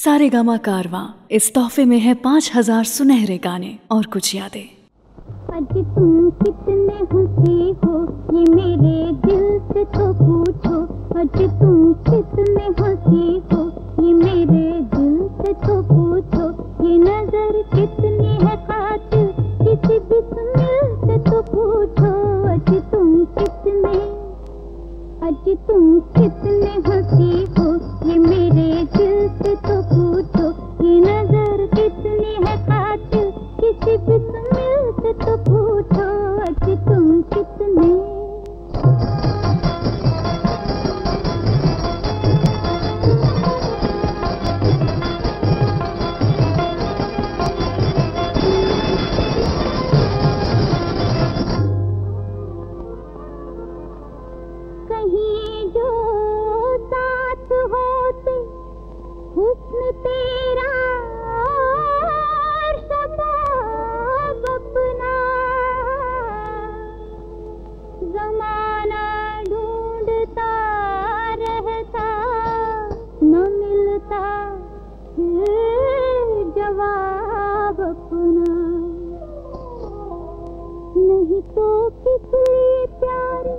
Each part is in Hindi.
सारेगामा कारवां इस तोहफे में है 5000 सुनहरे गाने और कुछ यादें। अजी तुम कितने हंसी हो ये मेरे दिल से तो पूछो, अजी तुम कितने हंसी हो ये मेरे दिल से तो पूछो, ये नजर कितनी है कातिल किसी बिस्मिल से तो पूछो, अजी तुम कितने हंसी हो ये मेरे दिल से तो पूछो, ये नजर कितनी है कातिल किसी बिस्मिल से तो पूछो, अजी तुम कितने। कहीं जो साथ होते हुस्न तेरा नहीं तो किसलिए प्यारी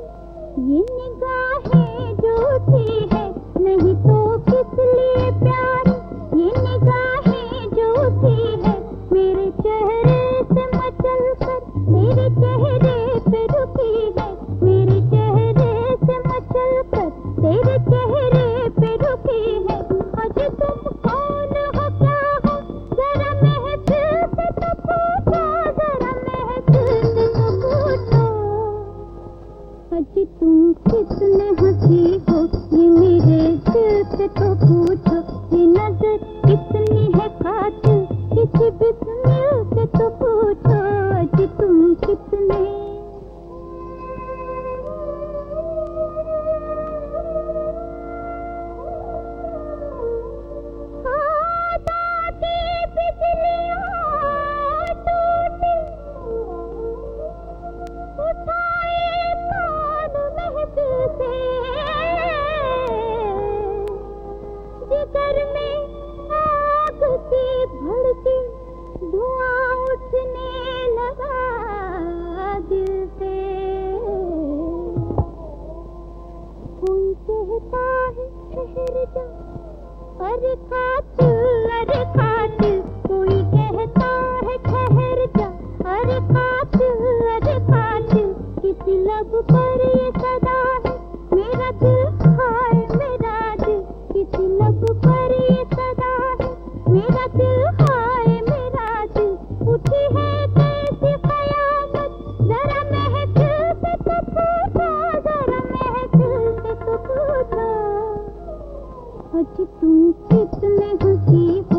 ये निगाहें जो थी है, नहीं तो किसलिए प्यारी ये निगाहें जो थी है, मेरे चेहरे से मचल कर मेरे चेहरे पे रुकी है, मेरे चेहरे से मचल कर तेरे चेहरे पे रुकी है, अजी तुम कौन हो क्या हो जरा महफिल से तो पूछो, जरा महफिल से तो पूछो, अजी तुम कितने हंसी हो ये मेरे दिल से तो पूछो, ये नजर कितनी है कातिल किसी बिस्मिल से तो पूछो, अजी तुम कितने। अरे कातिल अरे कातिल, कोई कहता है ठहर जा, अरे कातिल किसी लब पर ये सदा है मेरा दिल हाय मेरा दिल, किसी लब पर ये सदा है मेरा दिल हाय मेरा दिल, उठी है कैसी क़यामत जरा महफिल से तो पूछो, जरा महफिल से तो पूछो, अजी तुम कितने हंसी।